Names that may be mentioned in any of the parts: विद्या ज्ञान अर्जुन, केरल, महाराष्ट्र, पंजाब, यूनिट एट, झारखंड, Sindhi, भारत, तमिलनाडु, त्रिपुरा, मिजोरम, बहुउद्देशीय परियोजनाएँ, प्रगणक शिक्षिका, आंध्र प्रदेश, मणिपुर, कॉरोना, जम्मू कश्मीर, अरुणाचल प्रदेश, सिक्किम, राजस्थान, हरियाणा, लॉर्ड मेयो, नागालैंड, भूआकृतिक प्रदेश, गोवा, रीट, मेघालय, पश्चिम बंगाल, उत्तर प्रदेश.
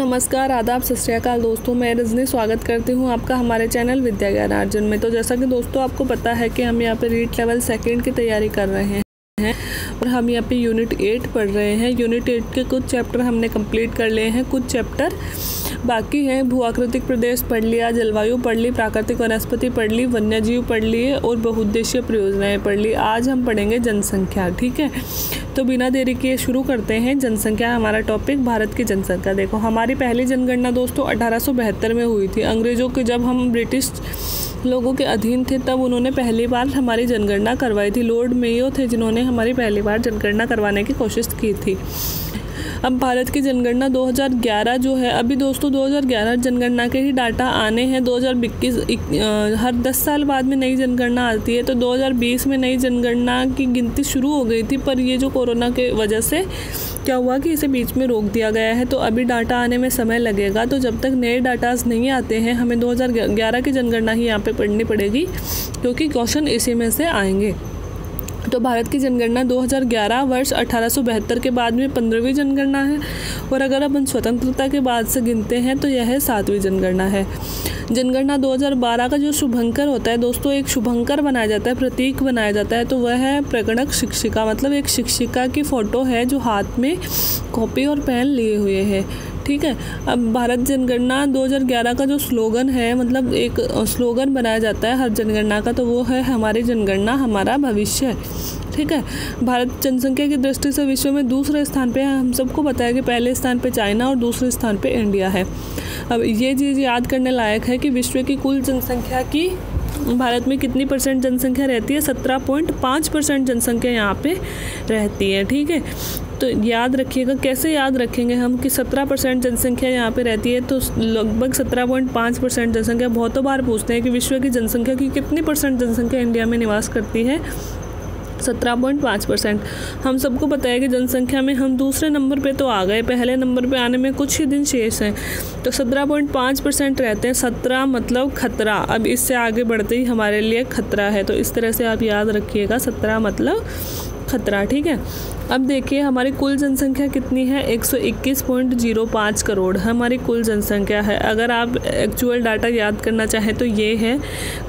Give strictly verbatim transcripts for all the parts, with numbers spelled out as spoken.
नमस्कार, आदाब, सत श्री अकाल दोस्तों। मैं रजनी स्वागत करती हूं आपका हमारे चैनल विद्या ज्ञान अर्जुन में। तो जैसा कि दोस्तों आपको पता है कि हम यहां पे रीट लेवल सेकंड की तैयारी कर रहे हैं और हम यहां पे यूनिट एट पढ़ रहे हैं। यूनिट एट के कुछ चैप्टर हमने कंप्लीट कर लिए हैं, कुछ चैप्टर बाकी हैं। भूआकृतिक प्रदेश पढ़ लिया, जलवायु पढ़ ली, प्राकृतिक वनस्पति पढ़ ली, वन्यजीव पढ़ लिए और बहुउद्देशीय परियोजनाएँ पढ़ ली। आज हम पढ़ेंगे जनसंख्या, ठीक है। तो बिना देरी के शुरू करते हैं। जनसंख्या हमारा टॉपिक, भारत की जनसंख्या। देखो, हमारी पहली जनगणना दोस्तों अठारह सौ बहत्तर में हुई थी। अंग्रेज़ों के, जब हम ब्रिटिश लोगों के अधीन थे तब उन्होंने पहली बार हमारी जनगणना करवाई थी। लॉर्ड मेयो थे जिन्होंने हमारी पहली बार जनगणना करवाने की कोशिश की थी। अब भारत की जनगणना दो हज़ार ग्यारह जो है, अभी दोस्तों दो हज़ार ग्यारह जनगणना के ही डाटा आने हैं। दो हज़ार इक्कीस, हर दस साल बाद में नई जनगणना आती है, तो दो हज़ार बीस में नई जनगणना की गिनती शुरू हो गई थी, पर ये जो कोरोना के वजह से क्या हुआ कि इसे बीच में रोक दिया गया है, तो अभी डाटा आने में समय लगेगा। तो जब तक नए डाटाज नहीं आते हैं हमें दो हज़ार ग्यारह की जनगणना ही यहाँ पर पढ़नी पड़ेगी, क्योंकि क्वेश्चन इसी में से आएंगे। तो भारत की जनगणना दो हज़ार ग्यारह वर्ष अठारह सौ बहत्तर के बाद में पंद्रहवीं जनगणना है और अगर अपन स्वतंत्रता के बाद से गिनते हैं तो यह है सातवीं जनगणना है। जनगणना दो हज़ार बारह का जो शुभंकर होता है दोस्तों, एक शुभंकर बनाया जाता है, प्रतीक बनाया जाता है, तो वह है प्रगणक शिक्षिका, मतलब एक शिक्षिका की फ़ोटो है जो हाथ में कॉपी और पेन लिए हुए है, ठीक है। अब भारत जनगणना दो हज़ार ग्यारह का जो स्लोगन है, मतलब एक स्लोगन बनाया जाता है हर जनगणना का, तो वो है हमारी जनगणना हमारा भविष्य, ठीक है। भारत जनसंख्या की दृष्टि से विश्व में दूसरे स्थान पे है। हम सबको पता है कि पहले स्थान पे चाइना और दूसरे स्थान पे इंडिया है। अब ये चीज़ याद करने लायक है कि विश्व की कुल जनसंख्या की भारत में कितनी परसेंट जनसंख्या रहती है, सत्रह पॉइंट पाँच परसेंट जनसंख्या यहाँ पे रहती है, ठीक है। तो याद रखिएगा, कैसे याद रखेंगे हम कि सत्रह परसेंट जनसंख्या यहाँ पे रहती है, तो लगभग सत्रह पॉइंट पाँच परसेंट जनसंख्या। बहुतों बार पूछते हैं कि विश्व की जनसंख्या की कितनी परसेंट जनसंख्या इंडिया में निवास करती है, सत्रह पॉइंट पाँच परसेंट। हम सबको पता है कि जनसंख्या में हम दूसरे नंबर पे तो आ गए, पहले नंबर पे आने में कुछ ही दिन शेष हैं, तो सत्रह पॉइंट पाँच परसेंट रहते हैं। सत्रह मतलब खतरा, अब इससे आगे बढ़ते ही हमारे लिए खतरा है, तो इस तरह से आप याद रखिएगा, सत्रह मतलब खतरा, ठीक है। अब देखिए हमारी कुल जनसंख्या कितनी है, एक सौ इक्कीस पॉइंट ज़ीरो पाँच करोड़ हमारी कुल जनसंख्या है। अगर आप एक्चुअल डाटा याद करना चाहें तो ये है,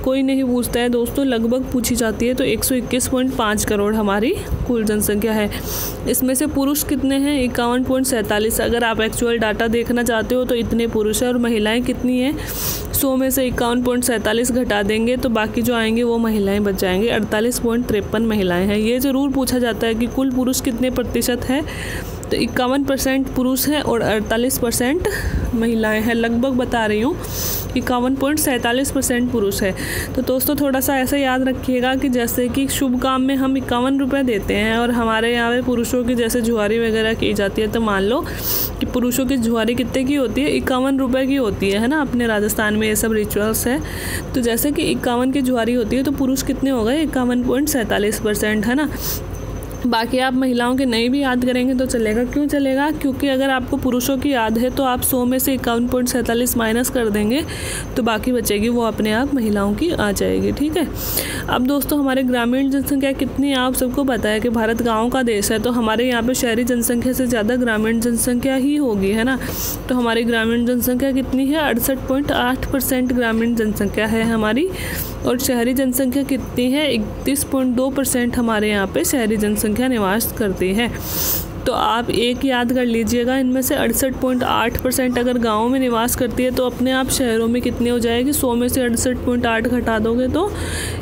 कोई नहीं पूछता है दोस्तों, लगभग पूछी जाती है, तो एक सौ इक्कीस पॉइंट पाँच करोड़ हमारी कुल जनसंख्या है। इसमें से पुरुष कितने हैं, इक्यावन पॉइंट सैंतालीस। अगर आप एक्चुअल डाटा देखना चाहते हो तो इतने पुरुष हैं, और महिलाएँ कितनी हैं, सौ में से इक्यावन पॉइंट सैंतालीस घटा देंगे तो बाकी जो आएंगे वो महिलाएँ बच जाएंगी, अड़तालीस पॉइंट तिरपन महिलाएँ हैं। ये ज़रूर पूछा जाता है कि कुल पुरुष कितने प्रतिशत है, तो इक्यावन परसेंट पुरुष हैं और अड़तालीस परसेंट महिलाएँ हैं। लगभग बता रही हूँ, इक्यावन पॉइंट सैंतालीस परसेंट पुरुष है। तो दोस्तों थोड़ा सा ऐसे याद रखिएगा कि जैसे कि शुभ काम में हम इक्यावन रुपये देते हैं और हमारे यहाँ पे पुरुषों की जैसे जुआरी वगैरह की जाती है, तो मान लो कि पुरुषों की जुआरी कितने की होती है, इक्यावन रुपये की होती है, है ना। अपने राजस्थान में ये सब रिचुअल्स है, तो जैसे कि इक्यावन की जुआरी होती है तो पुरुष कितने हो गए, इक्यावन पॉइंट सैंतालीस परसेंट, है ना। बाकी आप महिलाओं के नहीं भी याद करेंगे तो चलेगा, क्यों चलेगा, क्योंकि अगर आपको पुरुषों की याद है तो आप सौ में से इक्यावन पॉइंट सैंतालीस माइनस कर देंगे तो बाकी बचेगी वो अपने आप महिलाओं की आ जाएगी, ठीक है। अब दोस्तों हमारे ग्रामीण जनसंख्या कितनी है, आप सबको पता है कि भारत गाँव का देश है, तो हमारे यहाँ पर शहरी जनसंख्या से ज़्यादा ग्रामीण जनसंख्या ही होगी, है ना। तो हमारी ग्रामीण जनसंख्या कितनी है, अड़सठ पॉइंट आठ परसेंट ग्रामीण जनसंख्या है हमारी, और शहरी जनसंख्या कितनी है, इकतीस पॉइंट दो परसेंट हमारे यहाँ पे शहरी जनसंख्या निवास करती है। तो आप एक याद कर लीजिएगा, इनमें से अड़सठ पॉइंट आठ परसेंट अगर गाँव में निवास करती है तो अपने आप शहरों में कितनी हो जाएगी, सौ में से अड़सठ पॉइंट आठ घटा दोगे तो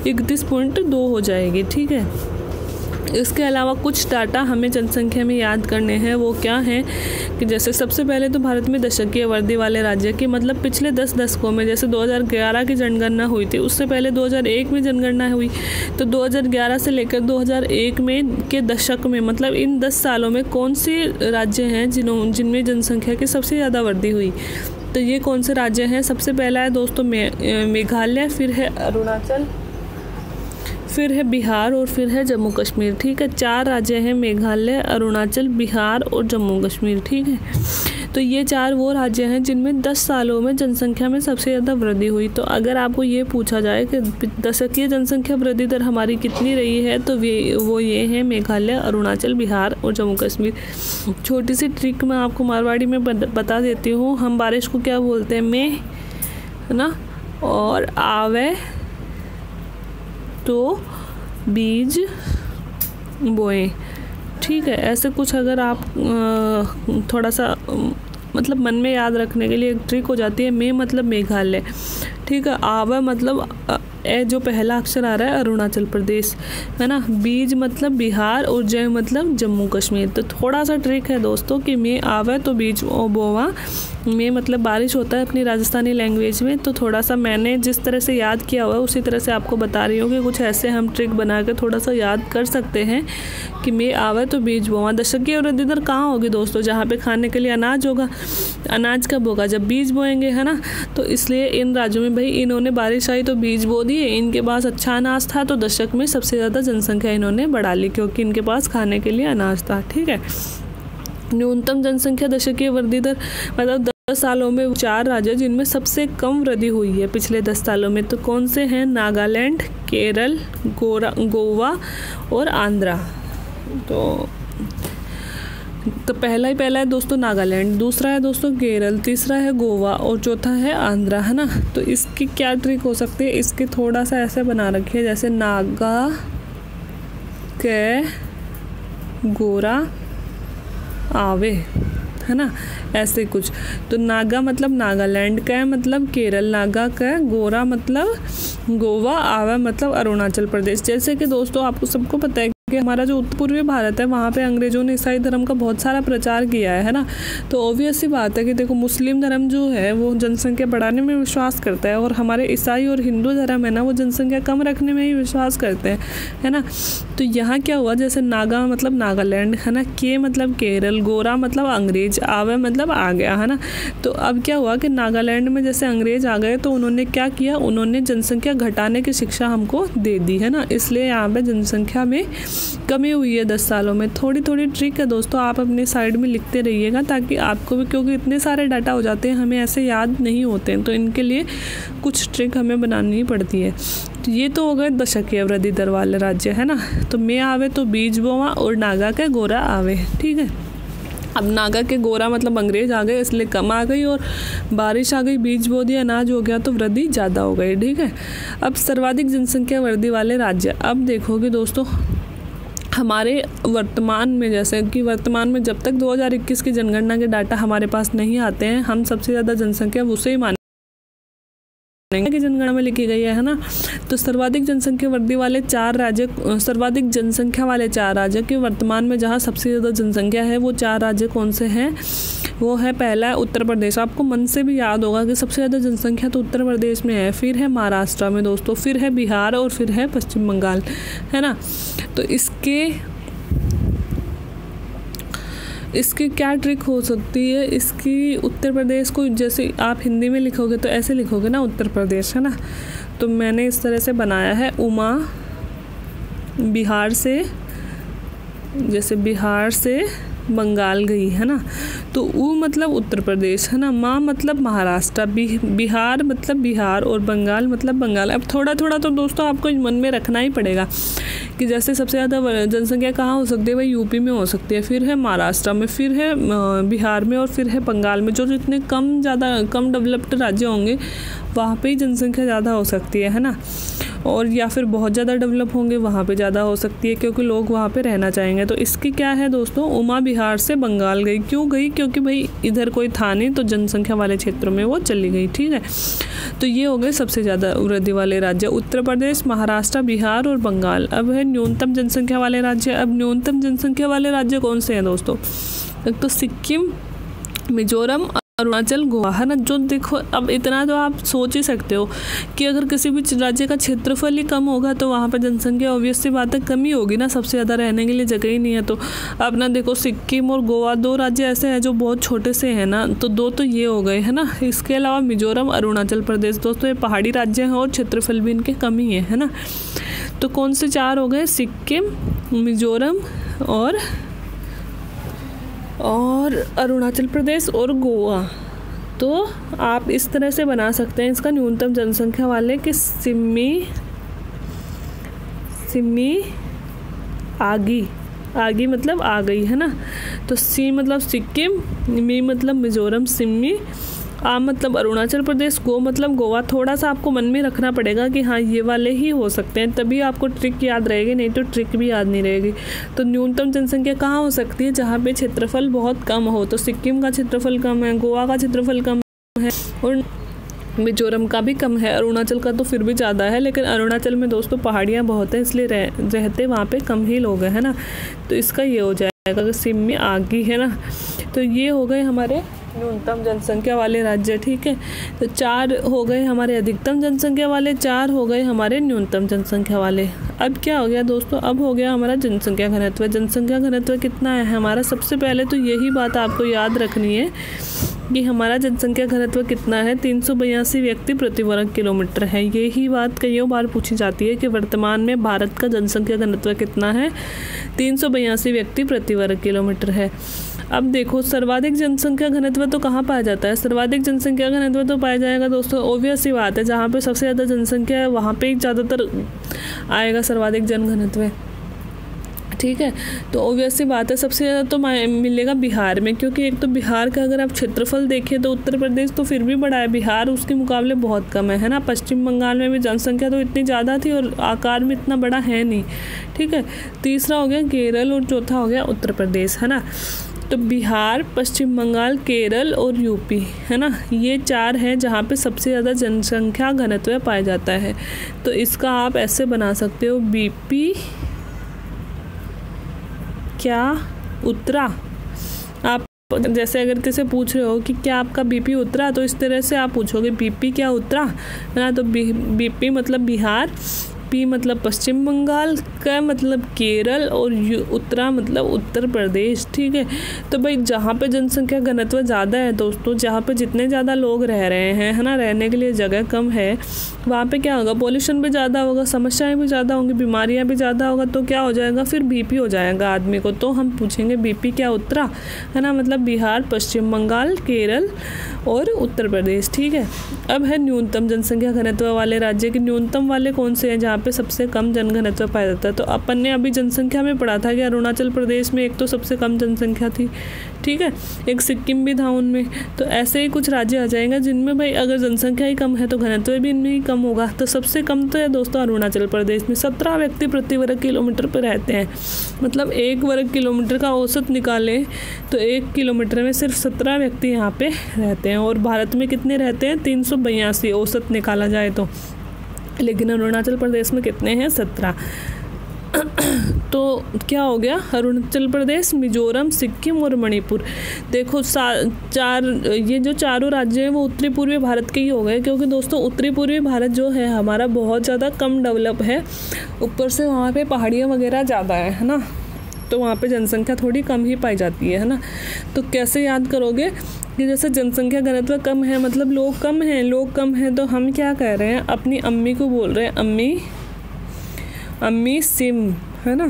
इकतीस पॉइंट दो हो जाएगी, ठीक है। इसके अलावा कुछ डाटा हमें जनसंख्या में याद करने हैं, वो क्या हैं कि जैसे सबसे पहले तो भारत में दशकीय वर्दी वाले राज्य की, मतलब पिछले दस दशकों में, जैसे दो हज़ार ग्यारह की जनगणना हुई थी, उससे पहले दो हज़ार एक में जनगणना हुई, तो दो हज़ार ग्यारह से लेकर दो हज़ार एक में के दशक में, मतलब इन दस सालों में कौन से राज्य हैं जिन्हों जिनमें जनसंख्या की सबसे ज़्यादा वृद्धि हुई, तो ये कौन से राज्य हैं। सबसे पहला है दोस्तों मेघालय, फिर है अरुणाचल, फिर है बिहार और फिर है जम्मू कश्मीर, ठीक है। चार राज्य हैं, मेघालय, अरुणाचल, बिहार और जम्मू कश्मीर, ठीक है। तो ये चार वो राज्य हैं जिनमें दस सालों में जनसंख्या में सबसे ज़्यादा वृद्धि हुई। तो अगर आपको ये पूछा जाए कि दशकीय जनसंख्या वृद्धि दर हमारी कितनी रही है, तो वो ये हैं मेघालय, अरुणाचल, बिहार और जम्मू कश्मीर। छोटी सी ट्रिक मैं आपको मारवाड़ी में बता देती हूँ। हम बारिश को क्या बोलते हैं? मे, है ना, और आवे तो बीज बोए। ठीक है, ऐसे कुछ अगर आप थोड़ा सा मतलब मन में याद रखने के लिए एक ट्रिक हो जाती है। मे मतलब मेघालय, ठीक है, आवा मतलब ए जो पहला अक्षर आ रहा है अरुणाचल प्रदेश, है ना, बीज मतलब बिहार और जय मतलब जम्मू कश्मीर। तो थोड़ा सा ट्रिक है दोस्तों कि मे आवे तो बीज बोवा। मे मतलब बारिश होता है अपनी राजस्थानी लैंग्वेज में। तो थोड़ा सा मैंने जिस तरह से याद किया हुआ है उसी तरह से आपको बता रही हूँ कि कुछ ऐसे हम ट्रिक बना के थोड़ा सा याद कर सकते हैं कि मे आवे तो बीज बोवा। दशकीय वृद्धि दर कहाँ होगी दोस्तों? जहाँ पे खाने के लिए अनाज होगा। अनाज कब होगा? जब बीज बोएंगे, है ना। तो इसलिए इन राज्यों में भाई इन्होंने बारिश आई तो बीज बो दिए, इनके पास अच्छा अनाज था तो दशक में सबसे ज़्यादा जनसंख्या इन्होंने बढ़ा ली क्योंकि इनके पास खाने के लिए अनाज था। ठीक है, न्यूनतम जनसंख्या दशकीय वृद्धि दर मतलब दस सालों में चार राज्य जिनमें सबसे कम वृद्धि हुई है पिछले दस सालों में, तो कौन से हैं? नागालैंड, केरल, गोवा और आंध्रा। तो तो पहला ही पहला है दोस्तों नागालैंड, दूसरा है दोस्तों केरल, तीसरा है गोवा और चौथा है आंध्रा, है ना। तो इसकी क्या ट्रिक हो सकती है? इसके थोड़ा सा ऐसे बना रखिए जैसे नागा के गोरा आवे, है ना, ऐसे कुछ। तो नागा मतलब नागालैंड का है, मतलब केरल, नागा का गोरा मतलब गोवा, आवा मतलब अरुणाचल प्रदेश। जैसे कि दोस्तों आपको सबको पता है कि हमारा जो उत्तर पूर्वी भारत है वहाँ पे अंग्रेजों ने ईसाई धर्म का बहुत सारा प्रचार किया है, है ना। तो ऑब्वियस सी बात है कि देखो मुस्लिम धर्म जो है वो जनसंख्या बढ़ाने में विश्वास करता है और हमारे ईसाई और हिंदू धर्म है ना वो जनसंख्या कम रखने में ही विश्वास करते हैं, है ना। तो यहाँ क्या हुआ? जैसे नागा मतलब नागालैंड, है ना, के मतलब केरल, गोरा मतलब अंग्रेज, आवे मतलब आ गया, है ना। तो अब क्या हुआ कि नागालैंड में जैसे अंग्रेज आ गए तो उन्होंने क्या किया? उन्होंने जनसंख्या घटाने की शिक्षा हमको दे दी, है ना, इसलिए यहाँ पर जनसंख्या में कमी हुई है दस सालों में। थोड़ी थोड़ी ट्रिक है दोस्तों, आप अपने साइड में लिखते रहिएगा ताकि आपको भी, क्योंकि इतने सारे डाटा हो जाते हैं हमें ऐसे याद नहीं होते हैं, तो इनके लिए कुछ ट्रिक हमें बनानी पड़ती है। तो ये तो हो गए दशकीय वृद्धि दर वाले राज्य, है ना। तो मे आवे तो बीज बोवा और नागा के गोरा आवे। ठीक है, अब नागा के गोरा मतलब अंग्रेज आ गए इसलिए कम आ गई और बारिश आ गई, बीज बो दिया, अनाज हो गया तो वृद्धि ज़्यादा हो गई। ठीक है, अब सर्वाधिक जनसंख्या वृद्धि वाले राज्य। अब देखोगे दोस्तों हमारे वर्तमान में, जैसे कि वर्तमान में जब तक दो हज़ार इक्कीस की जनगणना के डाटा हमारे पास नहीं आते हैं हम सबसे ज़्यादा जनसंख्या उसे ही माने की जनगणना में लिखी गई है, है ना। तो सर्वाधिक जनसंख्या वृद्धि वाले चार राज्य, सर्वाधिक जनसंख्या वाले चार राज्य के वर्तमान में जहाँ सबसे ज़्यादा जनसंख्या है वो चार राज्य कौन से हैं? वो है, पहला है उत्तर प्रदेश। आपको मन से भी याद होगा कि सबसे ज़्यादा जनसंख्या तो उत्तर प्रदेश में है, फिर है महाराष्ट्र में दोस्तों, फिर है बिहार और फिर है पश्चिम बंगाल, है ना। तो इसके इसकी क्या ट्रिक हो सकती है? इसकी उत्तर प्रदेश को जैसे आप हिंदी में लिखोगे तो ऐसे लिखोगे ना, उत्तर प्रदेश, है ना। तो मैंने इस तरह से बनाया है, उमा बिहार से, जैसे बिहार से बंगाल गई, है ना, तो ऊ मतलब उत्तर प्रदेश, है ना, माँ मतलब महाराष्ट्र, बिहार मतलब बिहार और बंगाल मतलब बंगाल। अब थोड़ा थोड़ा तो दोस्तों आपको मन में रखना ही पड़ेगा कि जैसे सबसे ज़्यादा जनसंख्या कहाँ हो सकती है? भाई यूपी में हो सकती है, फिर है महाराष्ट्र में, फिर है बिहार में और फिर है बंगाल में। जो जितने कम ज़्यादा कम डेवलप्ड राज्य होंगे वहाँ पे ही जनसंख्या ज़्यादा हो सकती है, है ना, और या फिर बहुत ज़्यादा डेवलप होंगे वहाँ पे ज़्यादा हो सकती है क्योंकि लोग वहाँ पे रहना चाहेंगे। तो इसकी क्या है दोस्तों? उमा बिहार से बंगाल गई। क्यों गई? क्योंकि भाई इधर कोई था नहीं तो जनसंख्या वाले क्षेत्रों में वो चली गई। ठीक है, तो ये हो गए सबसे ज़्यादा वृद्धि वाले राज्य, उत्तर प्रदेश, महाराष्ट्र, बिहार और बंगाल। अब है न्यूनतम जनसंख्या वाले राज्य। अब न्यूनतम जनसंख्या वाले राज्य कौन से हैं दोस्तों? एक तो सिक्किम, मिजोरम, अरुणाचल, गोवा, है ना। जो देखो अब इतना तो आप सोच ही सकते हो कि अगर किसी भी राज्य का क्षेत्रफल ही कम होगा तो वहाँ पर जनसंख्या ऑब्वियस सी बात है कम ही होगी ना, सबसे ज़्यादा रहने के लिए जगह ही नहीं है। तो अब ना देखो सिक्किम और गोवा दो राज्य ऐसे हैं जो बहुत छोटे से हैं ना, तो दो तो ये हो गए, है ना। इसके अलावा मिजोरम, अरुणाचल प्रदेश दोस्तों ये पहाड़ी राज्य हैं और क्षेत्रफल भी इनके कम ही है, है ना। तो कौन से चार हो गए? सिक्किम, मिजोरम और और अरुणाचल प्रदेश और गोवा। तो आप इस तरह से बना सकते हैं इसका न्यूनतम जनसंख्या वाले कि सिमी सिमी आगी आगी मतलब आ गई है ना। तो सी मतलब सिक्किम, मी मतलब मिजोरम, सिमी आ मतलब अरुणाचल प्रदेश, गो मतलब गोवा। थोड़ा सा आपको मन में रखना पड़ेगा कि हाँ ये वाले ही हो सकते हैं, तभी आपको ट्रिक याद रहेगी, नहीं तो ट्रिक भी याद नहीं रहेगी। तो न्यूनतम जनसंख्या कहाँ हो सकती है? जहाँ पे क्षेत्रफल बहुत कम हो। तो सिक्किम का क्षेत्रफल कम है, गोवा का क्षेत्रफल कम है और मिजोरम का भी कम है। अरुणाचल का तो फिर भी ज़्यादा है, लेकिन अरुणाचल में दोस्तों पहाड़ियाँ बहुत हैं, इसलिए रह, रहते वहाँ पे कम ही लोग हैं ना। तो इसका ये हो जाएगा कि सिम में आगी है ना। तो ये हो गए हमारे न्यूनतम जनसंख्या वाले राज्य, ठीक है। तो चार हो गए हमारे अधिकतम जनसंख्या वाले, चार हो गए हमारे न्यूनतम जनसंख्या वाले। अब क्या हो गया दोस्तों? अब हो गया हमारा जनसंख्या घनत्व। जनसंख्या घनत्व कितना है हमारा? सबसे पहले तो यही बात आपको याद रखनी है कि हमारा जनसंख्या घनत्व कितना है, तीन सौ बयासी व्यक्ति प्रति वर्ग किलोमीटर है। यही बात कईयों बार पूछी जाती है कि वर्तमान में भारत का जनसंख्या घनत्व कितना है, तीन सौ बयासी व्यक्ति प्रति वर्ग किलोमीटर है। अब देखो सर्वाधिक जनसंख्या घनत्व तो कहाँ पाया जाता है? सर्वाधिक जनसंख्या घनत्व तो पाया जाएगा दोस्तों, ओबियस ही बात है, जहाँ पे सबसे ज़्यादा जनसंख्या है वहाँ पे ज़्यादातर आएगा सर्वाधिक जनघनत्व, ठीक है। तो ओबियस ही बात है, सबसे ज़्यादा तो मिलेगा बिहार में, क्योंकि एक तो बिहार का अगर आप क्षेत्रफल देखें तो उत्तर प्रदेश तो फिर भी बड़ा है, बिहार उसके मुकाबले बहुत कम है है ना। पश्चिम बंगाल में भी जनसंख्या तो इतनी ज़्यादा थी और आकार में इतना बड़ा है नहीं, ठीक है। तीसरा हो गया केरल और चौथा हो गया उत्तर प्रदेश, है ना। तो बिहार, पश्चिम बंगाल, केरल और यूपी, है ना, ये चार हैं जहाँ पे सबसे ज़्यादा जनसंख्या घनत्व पाया जाता है। तो इसका आप ऐसे बना सकते हो, बीपी क्या उतरा। आप जैसे अगर किसी पूछ रहे हो कि क्या आपका बीपी उतरा, तो इस तरह से आप पूछोगे बीपी क्या उतरा, है ना। तो बी बीपी मतलब बिहार, पी मतलब पश्चिम बंगाल, का मतलब केरल और उत्तरा मतलब उत्तर प्रदेश, ठीक है। तो भाई जहाँ पे जनसंख्या घनत्व ज़्यादा है दोस्तों, जहाँ पे जितने ज़्यादा लोग रह रहे हैं, है ना, रहने के लिए जगह कम है, वहाँ पे क्या होगा? पॉल्यूशन भी ज़्यादा होगा, समस्याएं भी ज़्यादा होंगी, बीमारियाँ भी ज़्यादा होगा। तो क्या हो जाएगा फिर? बीपी हो जाएगा आदमी को। तो हम पूछेंगे बीपी क्या उतरा, है ना, मतलब बिहार, पश्चिम बंगाल, केरल और उत्तर प्रदेश, ठीक है। अब है न्यूनतम जनसंख्या घनत्व वाले राज्य के न्यूनतम वाले कौन से हैं जहाँ पे सबसे कम जनघनत्व पाया जाता है। तो अपन ने अभी जनसंख्या में पढ़ा था कि अरुणाचल प्रदेश में एक तो सबसे कम जनसंख्या थी, ठीक है, एक सिक्किम भी था उनमें। तो ऐसे ही कुछ राज्य आ जाएंगे जिनमें भाई अगर जनसंख्या ही कम है तो घनत्व भी इनमें ही कम होगा। तो सबसे कम तो है दोस्तों अरुणाचल प्रदेश में, सत्रह व्यक्ति प्रति वर्ग किलोमीटर पर रहते हैं। मतलब एक वर्ग किलोमीटर का औसत निकालें तो एक किलोमीटर में सिर्फ सत्रह व्यक्ति यहाँ पर रहते हैं। और भारत में कितने रहते हैं? तीन सौ बयासी औसत निकाला जाए तो, लेकिन अरुणाचल प्रदेश में कितने हैं? सत्रह। तो क्या हो गया? अरुणाचल प्रदेश, मिजोरम, सिक्किम और मणिपुर। देखो चार, ये जो चारों राज्य हैं वो उत्तरी पूर्वी भारत के ही हो गए, क्योंकि दोस्तों उत्तरी पूर्वी भारत जो है हमारा बहुत ज़्यादा कम डेवलप है, ऊपर से वहाँ पे पहाड़ियाँ वगैरह ज़्यादा है, है ना। तो वहाँ पे जनसंख्या थोड़ी कम ही पाई जाती है, है ना। तो कैसे याद करोगे कि जैसे जनसंख्या घनत्व कम है मतलब लोग कम हैं, लोग कम हैं तो हम क्या कह रहे हैं? अपनी अम्मी को बोल रहे हैं अम्मी अम्मी सिम, है ना।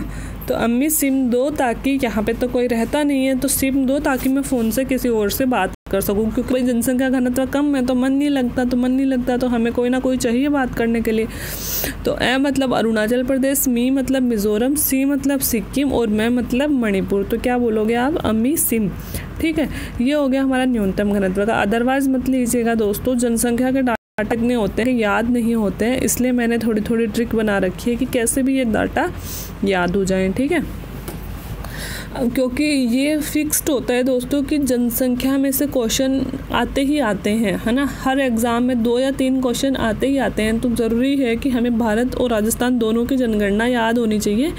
तो अम्मी सिम दो, ताकि यहाँ पे तो कोई रहता नहीं है, तो सिम दो ताकि मैं फ़ोन से किसी और से बात कर सकूँ। क्योंकि जनसंख्या घनत्व कम है तो मन नहीं लगता, तो मन नहीं लगता तो हमें कोई ना कोई चाहिए बात करने के लिए। तो ए मतलब अरुणाचल प्रदेश, मी मतलब मिज़ोरम, सी मतलब सिक्किम और मैं मतलब मणिपुर। तो क्या बोलोगे आप? अम्मी सिम, ठीक है। ये हो गया हमारा न्यूनतम घनत्व का। अदरवाइज़ मत लीजिएगा दोस्तों, जनसंख्या के डाटा इतने होते हैं याद नहीं होते हैं, इसलिए मैंने थोड़ी थोड़ी ट्रिक बना रखी है कि कैसे भी ये डाटा याद हो जाए, ठीक है। क्योंकि ये फिक्स्ड होता है दोस्तों कि जनसंख्या में से क्वेश्चन आते ही आते हैं, है ना। हर एग्ज़ाम में दो या तीन क्वेश्चन आते ही आते हैं, तो ज़रूरी है कि हमें भारत और राजस्थान दोनों की जनगणना याद होनी चाहिए।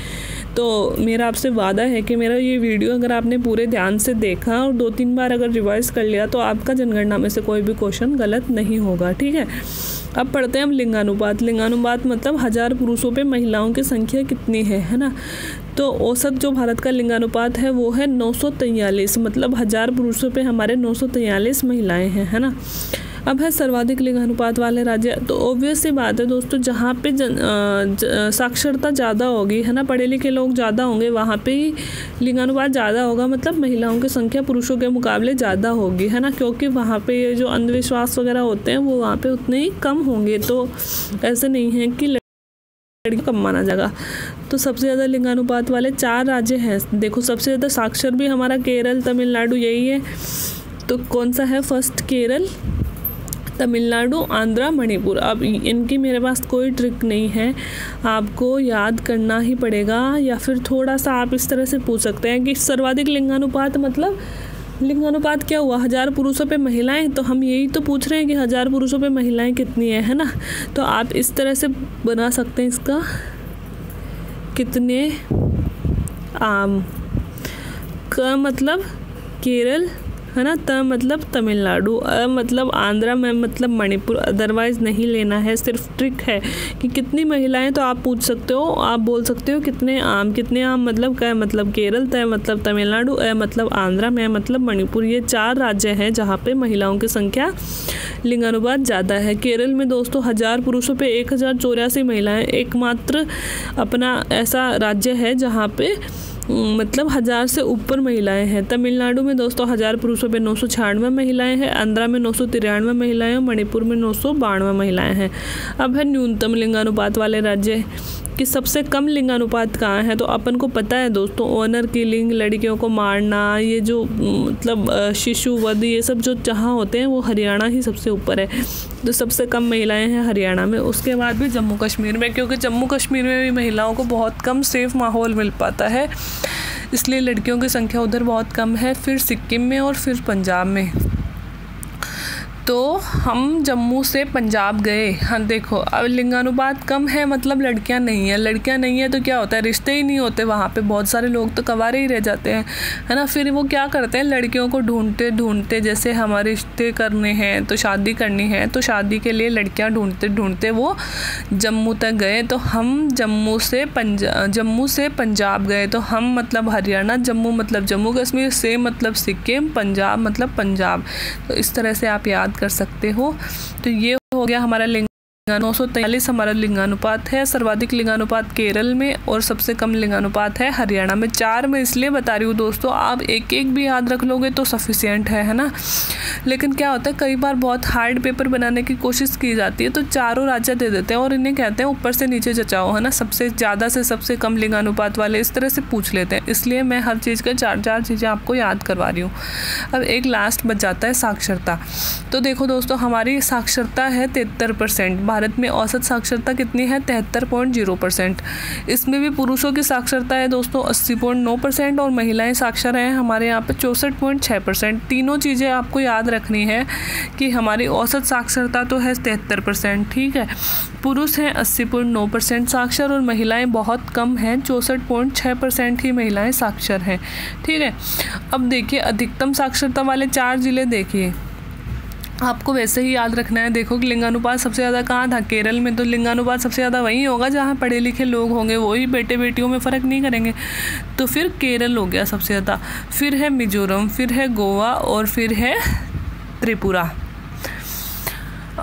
तो मेरा आपसे वादा है कि मेरा ये वीडियो अगर आपने पूरे ध्यान से देखा और दो तीन बार अगर रिवाइज़ कर लिया तो आपका जनगणना में से कोई भी क्वेश्चन गलत नहीं होगा, ठीक है। अब पढ़ते हैं हम लिंगानुपात। लिंगानुपात मतलब हज़ार पुरुषों पे महिलाओं की संख्या कितनी है, है ना। तो औसत जो भारत का लिंगानुपात है वो है नौ सौ तैंतालीस, मतलब हज़ार पुरुषों पे हमारे नौ सौ तैंतालीस महिलाएँ हैं, है ना। अब है सर्वाधिक लिंग अनुपात वाले राज्य। तो ऑब्वियस सी बात है दोस्तों, जहाँ पे जन, ज, साक्षरता ज़्यादा होगी, है ना, पढ़े लिखे लोग ज़्यादा होंगे, वहाँ पे ही लिंगानुपात ज़्यादा होगा, मतलब महिलाओं की संख्या पुरुषों के मुकाबले ज़्यादा होगी, है ना, क्योंकि वहाँ पे ये जो अंधविश्वास वगैरह होते हैं वो वहाँ पे उतने ही कम होंगे। तो ऐसे नहीं है कि लड़की कम माना जाएगा। तो सबसे ज़्यादा लिंगानुपात वाले चार राज्य हैं। देखो, सबसे ज़्यादा साक्षर भी हमारा केरल, तमिलनाडु, यही है। तो कौन सा है फर्स्ट? केरल, तमिलनाडु, आंध्रा, मणिपुर। अब इनकी मेरे पास कोई ट्रिक नहीं है, आपको याद करना ही पड़ेगा, या फिर थोड़ा सा आप इस तरह से पूछ सकते हैं कि सर्वाधिक लिंगानुपात मतलब लिंगानुपात क्या हुआ, हज़ार पुरुषों पे महिलाएं। तो हम यही तो पूछ रहे हैं कि हज़ार पुरुषों पे महिलाएं कितनी है, है ना। तो आप इस तरह से बना सकते हैं इसका, कितने आम, क मतलब केरल, है ना, त मतलब तमिलनाडु, अ मतलब आंध्रा, में मतलब मणिपुर। अदरवाइज़ नहीं लेना है, सिर्फ ट्रिक है कि कितनी महिलाएं। तो आप पूछ सकते हो, आप बोल सकते हो कितने आम। कितने आम मतलब क मतलब केरल, त मतलब तमिलनाडु, अ मतलब आंध्रा, में मतलब मणिपुर। ये चार राज्य हैं जहाँ पे महिलाओं की संख्या लिंगानुपात ज़्यादा है। केरल में दोस्तों हज़ार पुरुषों पे एक हज़ार चौरासी महिलाएँ, एकमात्र अपना ऐसा राज्य है जहाँ पे मतलब हज़ार से ऊपर महिलाएं हैं। तमिलनाडु में दोस्तों हज़ार पुरुषों पे नौ सौ छियानवे महिलाएँ हैं, आंध्रा में नौ सौ तिरानवे महिलाएँ और मणिपुर में नौ सौ बानवे महिलाएँ हैं। अब है न्यूनतम लिंगानुपात वाले राज्य कि सबसे कम लिंगानुपात कहाँ है। तो अपन को पता है दोस्तों, ऑनर किलिंग, लड़कियों को मारना, ये जो मतलब शिशु वध, ये सब जो जहाँ होते हैं वो हरियाणा ही सबसे ऊपर है। तो सबसे कम महिलाएं हैं हरियाणा में, उसके बाद भी जम्मू कश्मीर में, क्योंकि जम्मू कश्मीर में भी महिलाओं को बहुत कम सेफ माहौल मिल पाता है, इसलिए लड़कियों की संख्या उधर बहुत कम है। फिर सिक्किम में और फिर पंजाब में। तो हम जम्मू से पंजाब गए। हाँ देखो, अब लिंगानुपात कम है मतलब लड़कियां नहीं है। लड़कियां नहीं है तो क्या होता है, रिश्ते ही नहीं होते वहाँ पे, बहुत सारे लोग तो कवारे ही रह जाते हैं, है ना। फिर वो क्या करते हैं, लड़कियों को ढूंढते ढूंढते, जैसे हमारे रिश्ते करने हैं तो शादी करनी है, तो शादी के लिए लड़कियाँ ढूंढते ढूंढते वो जम्मू तक गए। तो हम जम्मू से पंजा जम्मू से पंजाब गए। तो हम मतलब हरियाणा, जम्मू मतलब जम्मू कश्मीर, से मतलब सिक्किम, पंजाब मतलब पंजाब। तो इस तरह से आप याद कर सकते हो। तो ये हो गया हमारा लिंग नौ सौ तैंतालीस हमारा लिंगानुपात है। सर्वाधिक लिंगानुपात केरल में और सबसे कम लिंगानुपात है हरियाणा में। चार में इसलिए बता रही हूँ दोस्तों, आप एक एक भी याद रख लोगे तो सफिशियंट है, है ना। लेकिन क्या होता है, कई बार बहुत हार्ड पेपर बनाने की कोशिश की जाती है तो चारों राज्य दे देते हैं और इन्हें कहते हैं ऊपर से नीचे जचाओ, है ना, सबसे ज़्यादा से सबसे कम लिंगानुपात वाले, इस तरह से पूछ लेते हैं। इसलिए मैं हर चीज़ का चार चार चीज़ें आपको याद करवा रही हूँ। अब एक लास्ट बच जाता है, साक्षरता। तो देखो दोस्तों, हमारी साक्षरता है तिहत्तर परसेंट भारत में। औसत साक्षरता कितनी है, तिहत्तर पॉइंट ज़ीरो परसेंट। इसमें भी पुरुषों की साक्षरता है दोस्तों अस्सी पॉइंट नौ परसेंट और महिलाएं साक्षर हैं हमारे यहाँ पे चौंसठ पॉइंट छः परसेंट। तीनों चीज़ें आपको याद रखनी है कि हमारी औसत साक्षरता तो है तिहत्तर परसेंट, ठीक है, पुरुष हैं अस्सी पॉइंट नौ परसेंट साक्षर और महिलाएं बहुत कम हैं, चौंसठ पॉइंट छः परसेंट ही महिलाएं साक्षर हैं, ठीक है। अब देखिए, अधिकतम साक्षरता वाले चार ज़िले देखिए, आपको वैसे ही याद रखना है। देखो कि लिंगानुपात सबसे ज़्यादा कहाँ था, केरल में। तो लिंगानुपात सबसे ज़्यादा वहीं होगा जहाँ पढ़े लिखे लोग होंगे, वही बेटे बेटियों में फ़र्क नहीं करेंगे। तो फिर केरल हो गया सबसे ज़्यादा, फिर है मिजोरम, फिर है गोवा और फिर है त्रिपुरा।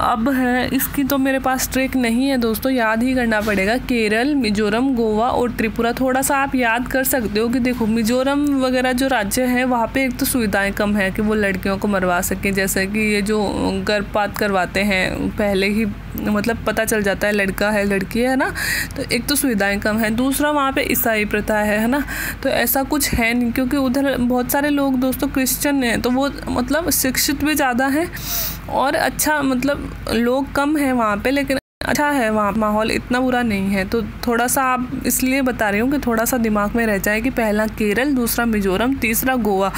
अब है, इसकी तो मेरे पास ट्रिक नहीं है दोस्तों, याद ही करना पड़ेगा। केरल, मिजोरम, गोवा और त्रिपुरा थोड़ा सा आप याद कर सकते हो कि देखो मिजोरम वगैरह जो राज्य हैं वहाँ पे एक तो सुविधाएं कम है कि वो लड़कियों को मरवा सकें, जैसे कि ये जो गर्भपात करवाते हैं पहले ही, मतलब पता चल जाता है लड़का है लड़की है ना। तो एक तो सुविधाएं कम है, दूसरा वहाँ पे ईसाई प्रथा है, है ना। तो ऐसा कुछ है नहीं, क्योंकि उधर बहुत सारे लोग दोस्तों क्रिश्चियन हैं, तो वो मतलब शिक्षित भी ज़्यादा हैं और अच्छा मतलब लोग कम हैं वहाँ पे, लेकिन अच्छा है वहाँ माहौल, इतना बुरा नहीं है। तो थोड़ा सा आप इसलिए बता रही हूँ कि थोड़ा सा दिमाग में रह जाए कि पहला केरल, दूसरा मिजोरम, तीसरा गोवा।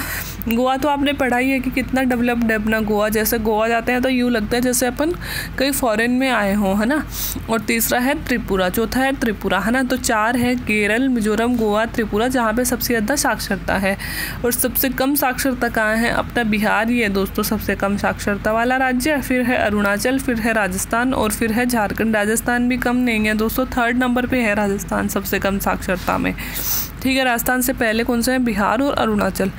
गोवा तो आपने पढ़ा ही है कि कितना डेवलप्ड है अपना गोवा, जैसे गोवा जाते हैं तो यूँ लगता है जैसे अपन कहीं फॉरेन में आए हों, है ना। और तीसरा है त्रिपुरा, चौथा है त्रिपुरा, है ना। तो चार है केरल, मिजोरम, गोवा, त्रिपुरा, जहाँ पर सबसे ज़्यादा साक्षरता है। और सबसे कम साक्षरता कहाँ है, अपना बिहार ही है दोस्तों सबसे कम साक्षरता वाला राज्य। फिर है अरुणाचल, फिर है राजस्थान और फिर है झारखंड। राजस्थान भी कम नहीं है दोस्तों, थर्ड नंबर पे है राजस्थान सबसे कम साक्षरता में, ठीक है। राजस्थान से पहले कौन सा है, बिहार और अरुणाचल,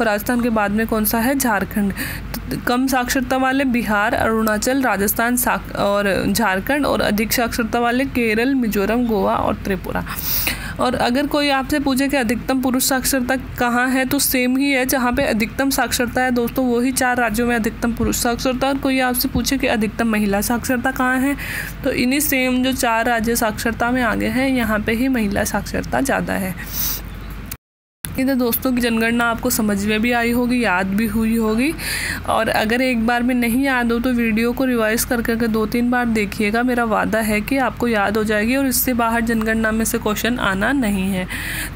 और राजस्थान के बाद में कौन सा है, झारखंड। तो कम साक्षरता वाले बिहार, अरुणाचल, राजस्थान और झारखंड, और अधिक साक्षरता वाले केरल, मिजोरम, गोवा और त्रिपुरा। और अगर कोई आपसे पूछे कि अधिकतम पुरुष साक्षरता कहाँ है, तो सेम ही है, जहाँ पे अधिकतम साक्षरता है दोस्तों वही चार राज्यों में अधिकतम पुरुष साक्षरता। और कोई आपसे पूछे कि अधिकतम महिला साक्षरता कहाँ है, तो इन्हीं सेम जो चार राज्य साक्षरता में आगे हैं यहाँ पे ही महिला साक्षरता ज़्यादा है। इधर दोस्तों की जनगणना आपको समझ में भी आई होगी, याद भी हुई होगी, और अगर एक बार में नहीं याद हो तो वीडियो को रिवाइज कर करके दो तीन बार देखिएगा, मेरा वादा है कि आपको याद हो जाएगी और इससे बाहर जनगणना में से क्वेश्चन आना नहीं है।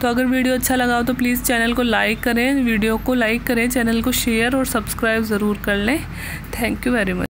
तो अगर वीडियो अच्छा लगा हो तो प्लीज़ चैनल को लाइक करें, वीडियो को लाइक करें, चैनल को शेयर और सब्सक्राइब ज़रूर कर लें। Thank you very much.